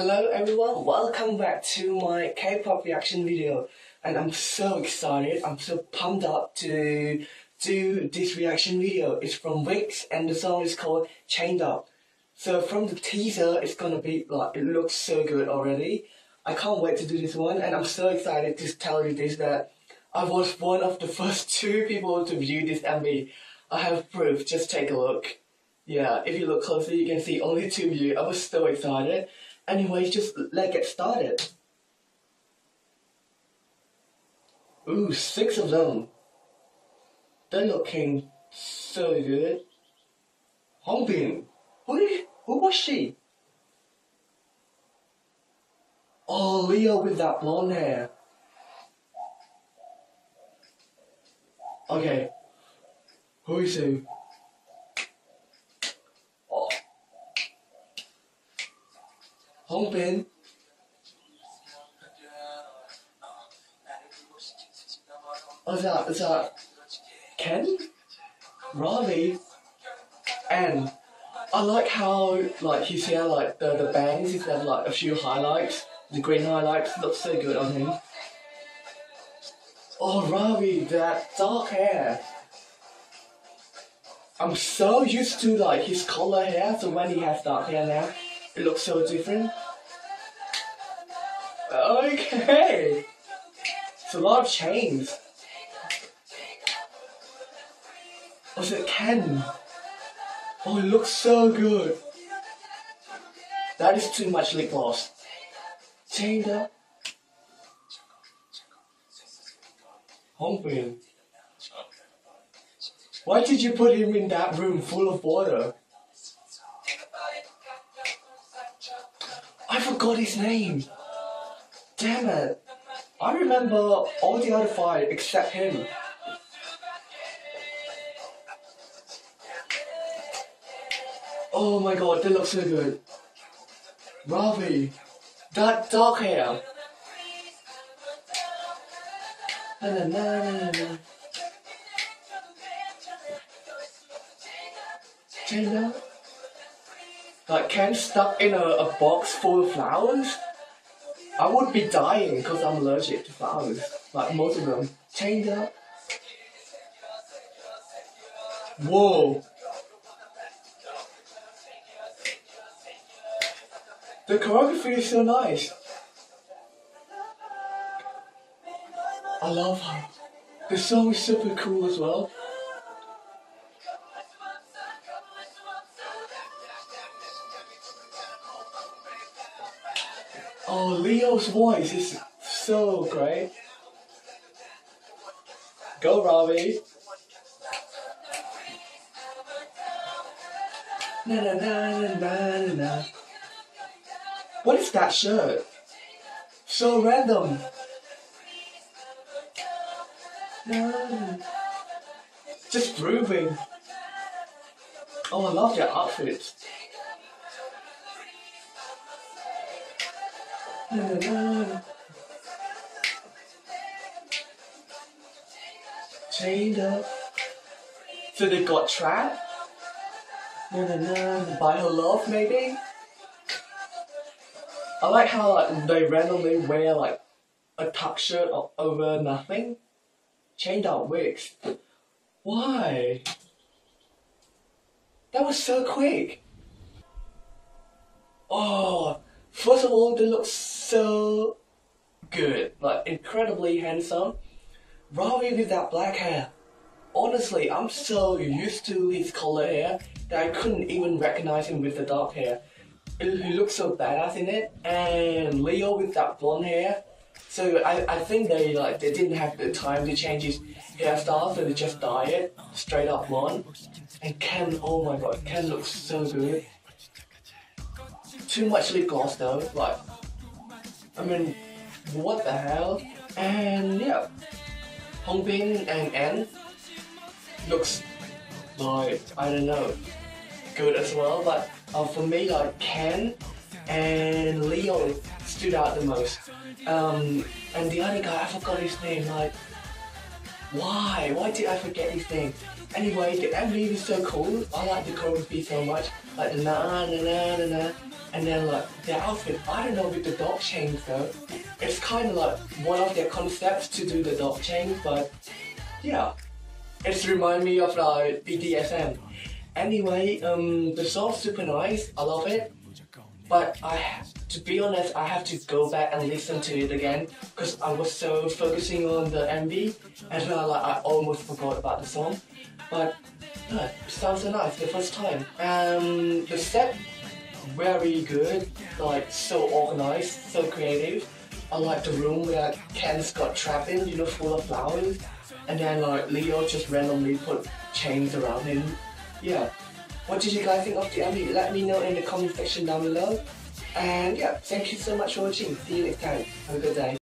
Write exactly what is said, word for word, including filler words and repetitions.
Hello everyone, welcome back to my K-pop reaction video, and I'm so excited, I'm so pumped up to do this reaction video. It's from Wix and the song is called Chained Up. So from the teaser, it's gonna be like, it looks so good already. I can't wait to do this one, and I'm so excited to tell you this, that I was one of the first two people to view this M V. I have proof, just take a look. Yeah, if you look closely, you can see only two views. I was so excited. Anyways, just let's get started. Ooh, six of them. They're looking so good. Hongbin, who did, who was she? Oh, Leo with that blonde hair. Okay, who is who? Hongbin. Oh, is that, is that Ken? Ravi? N. I like how, like, you see how, like, the, the bangs, he's got, like, a few highlights. The green highlights look so good on him. Oh, Ravi, that dark hair. I'm so used to, like, his color hair, so when he has dark hair now, it looks so different. Okay. It's a lot of chains. Oh, is it Ken? Oh, it looks so good. That is too much lip gloss. Chained Up. Hongbin. Why did you put him in that room full of water? I forgot his name. Damn it. I remember all the other five except him. Oh my god, they look so good. Ravi, that dark hair. Na na na na na. Chained Up. Like, Ken stuck in a, a box full of flowers? I would be dying because I'm allergic to flowers. Like, most of them. Chained Up. Whoa. The choreography is so nice. I love her. The song is super cool as well. Oh, Leo's voice is so great. Go, Ravi. Na na na na na na. What is that shirt? So random. No. Just grooving. Oh, I love their outfits. Na, na, na. Chained Up. So they got trapped? Na, na, na. By her love, maybe? I like how, like, they randomly wear, like, a tuck shirt over nothing. Chained Up Wix. Why? That was so quick. Oh. First of all, they look so good, like incredibly handsome. Ravi with that black hair. Honestly, I'm so used to his color hair that I couldn't even recognize him with the dark hair. He looks so badass in it. And Leo with that blonde hair. So I, I think they like they didn't have the time to change his hairstyle, so they just dyed it straight up blonde. And Ken, oh my god, Ken looks so good. Too much lip gloss though, like, I mean, what the hell? And yeah, Hongbin and N looks like, I don't know, good as well, but uh, for me, like, Ken and Leo stood out the most. Um, and the other guy, I forgot his name, like, Why? Why did I forget this thing? Anyway, the M V was so cool. I like the choreography so much. Like the na na na na na. And then like the outfit, I don't know with the dog chains though. It's kind of like one of their concepts to do the dog chains, but yeah, it's remind me of like B D S M. Anyway, um, the song's super nice. I love it. But I have, to be honest, I have to go back and listen to it again because I was so focusing on the M V and then I, like, I almost forgot about the song. But no, it sounds so nice the first time. Um, the set, very good, like so organized, so creative. I like the room where Ken's got trapped in, you know, full of flowers. And then like Leo just randomly put chains around him. Yeah. What did you guys think of the M V? Let me know in the comment section down below. And yeah, thank you so much for watching. See you next time. Have a good day.